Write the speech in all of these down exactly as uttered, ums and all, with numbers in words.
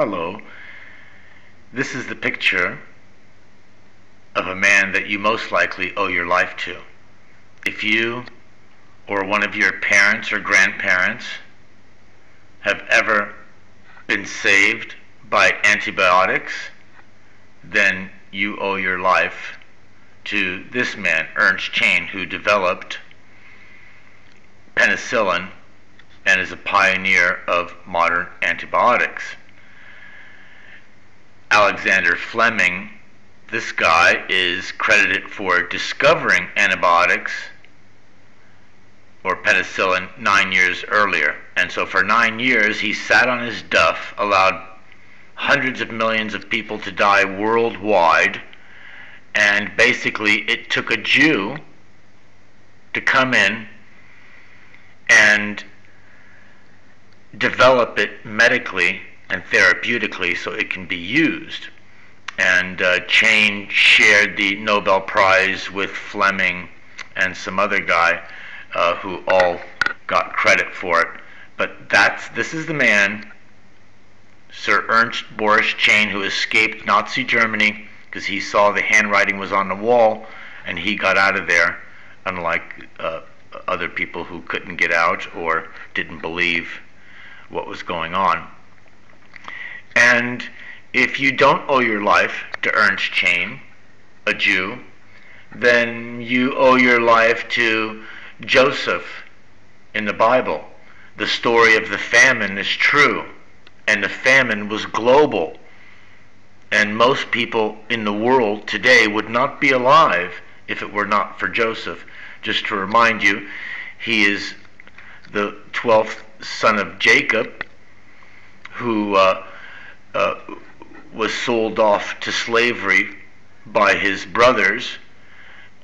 Hello. This is the picture of a man that you most likely owe your life to. If you or one of your parents or grandparents have ever been saved by antibiotics, then you owe your life to this man, Ernst Chain, who developed penicillin and is a pioneer of modern antibiotics. Alexander Fleming, this guy is credited for discovering antibiotics or penicillin nine years earlier. And so for nine years he sat on his duff, allowed hundreds of millions of people to die worldwide, and basically it took a Jew to come in and develop it medically and therapeutically so it can be used. And uh, Chain shared the Nobel Prize with Fleming and some other guy uh, who all got credit for it. But that's this is the man, Sir Ernst Boris Chain, who escaped Nazi Germany because he saw the handwriting was on the wall and he got out of there, unlike uh, other people who couldn't get out or didn't believe what was going on. And if you don't owe your life to Ernst Chain, a Jew, then you owe your life to Joseph in the Bible. The story of the famine is true, and the famine was global, and most people in the world today would not be alive if it were not for Joseph. Just to remind you, he is the twelfth son of Jacob, who uh, Uh, was sold off to slavery by his brothers,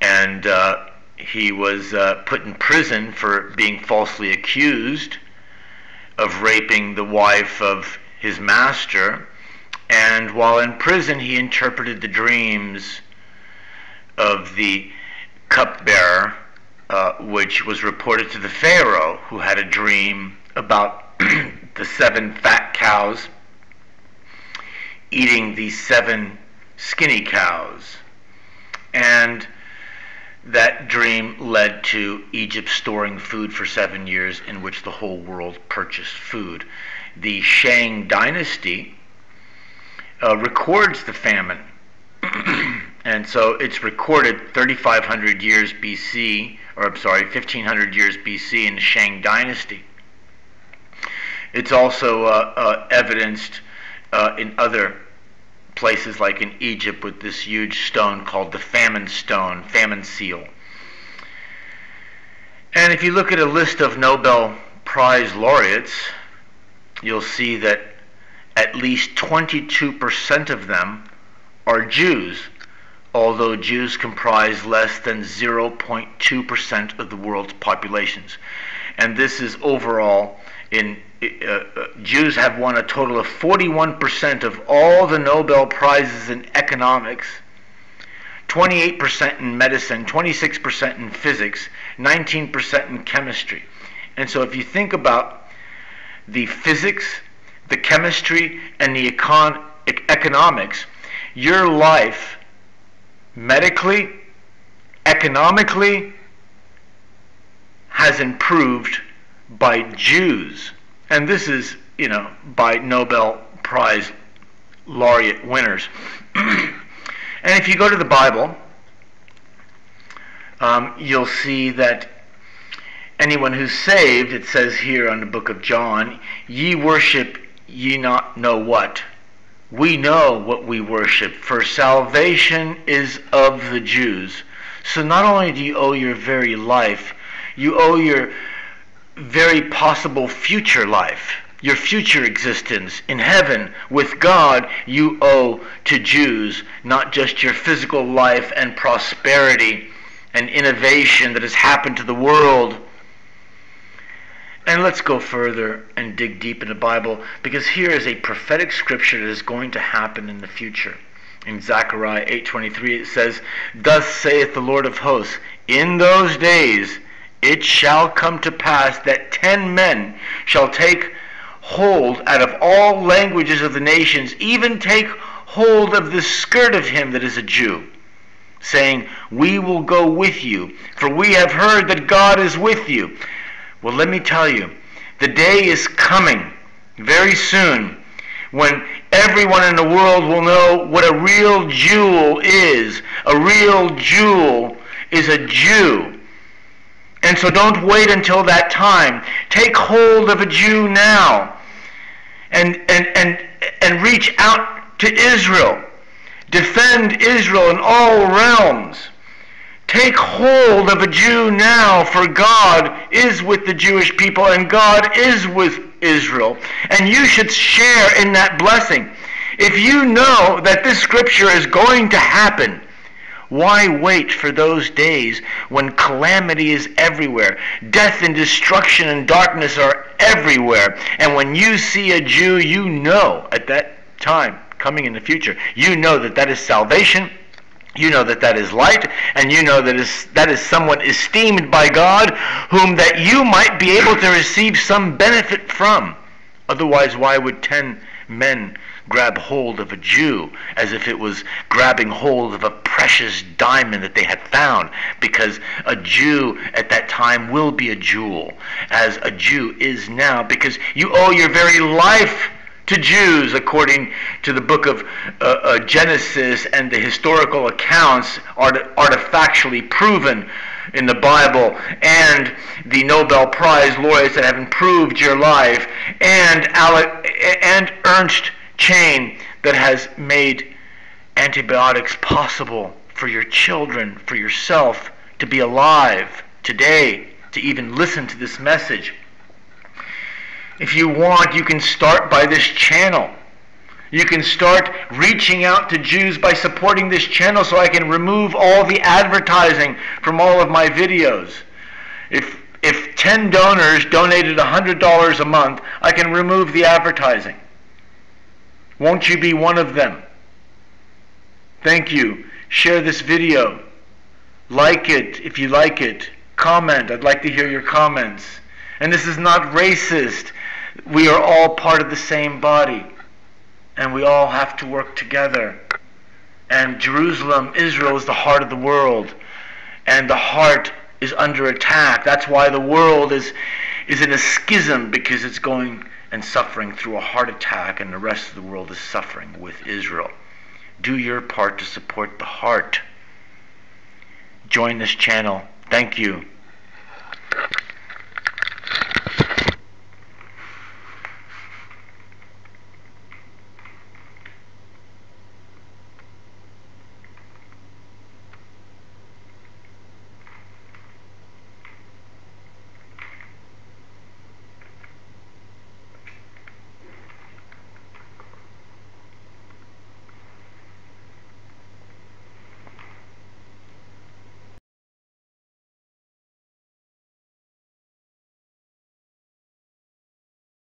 and uh, he was uh, put in prison for being falsely accused of raping the wife of his master. And while in prison he interpreted the dreams of the cupbearer, uh, which was reported to the Pharaoh, who had a dream about the seven fat cows eating the seven skinny cows. And that dream led to Egypt storing food for seven years in which the whole world purchased food. The Shang Dynasty uh, records the famine. And so it's recorded thirty-five hundred years B C, or I'm sorry, fifteen hundred years B C in the Shang Dynasty. It's also uh, uh, evidenced Uh, in other places, like in Egypt, with this huge stone called the Famine Stone, Famine Seal. And if you look at a list of Nobel Prize laureates, you'll see that at least twenty-two percent of them are Jews, although Jews comprise less than zero point two percent of the world's populations. And this is overall in Uh, Jews have won a total of forty-one percent of all the Nobel Prizes in economics, twenty-eight percent in medicine, twenty-six percent in physics, nineteen percent in chemistry. And so if you think about the physics, the chemistry, and the econ economics, your life medically, economically has improved by Jews. And this is, you know, by Nobel Prize laureate winners. And if you go to the Bible, um, you'll see that anyone who's saved, it says here on the book of John, ye worship ye not know what. We know what we worship, for salvation is of the Jews. So not only do you owe your very life, you owe your very possible future life, your future existence in heaven with God, you owe to Jews, not just your physical life and prosperity and innovation that has happened to the world. And let's go further and dig deep in the Bible, because here is a prophetic scripture that is going to happen in the future. In Zechariah eight twenty-three it says, "Thus saith the Lord of hosts, in those days it shall come to pass that ten men shall take hold out of all languages of the nations, even take hold of the skirt of him that is a Jew, saying, we will go with you, for we have heard that God is with you. Well, let me tell you, the day is coming very soon when everyone in the world will know what a real jewel is. A real jewel is a Jew. And so don't wait until that time. Take hold of a Jew now and, and, and, and reach out to Israel. Defend Israel in all realms. Take hold of a Jew now, for God is with the Jewish people and God is with Israel. And you should share in that blessing. If you know that this scripture is going to happen, why wait for those days when calamity is everywhere, death and destruction and darkness are everywhere? And when you see a Jew, you know at that time coming in the future, you know that that is salvation. You know that that is light, and you know that is, that is someone esteemed by God, whom that you might be able to receive some benefit from. Otherwise, why would ten men grab hold of a Jew as if it was grabbing hold of a precious diamond that they had found? Because a Jew at that time will be a jewel, as a Jew is now, because you owe your very life to Jews, according to the book of uh, uh, Genesis, and the historical accounts are art artifactually proven in the Bible, and the Nobel Prize laureates that have improved your life, and Ale and Ernst Chain that has made antibiotics possible for your children, for yourself, to be alive today, to even listen to this message. If you want, you can start by this channel. You can start reaching out to Jews by supporting this channel, so I can remove all the advertising from all of my videos. If, if ten donors donated one hundred dollars a month, I can remove the advertising. Won't you be one of them? Thank you. Share this video. Like it if you like it. Comment. I'd like to hear your comments. And this is not racist. We are all part of the same body, and we all have to work together. And Jerusalem, Israel, is the heart of the world, and the heart is under attack. That's why the world is, is in a schism, because it's going and suffering through a heart attack, and the rest of the world is suffering with Israel. Do your part to support the heart. Join this channel. Thank you.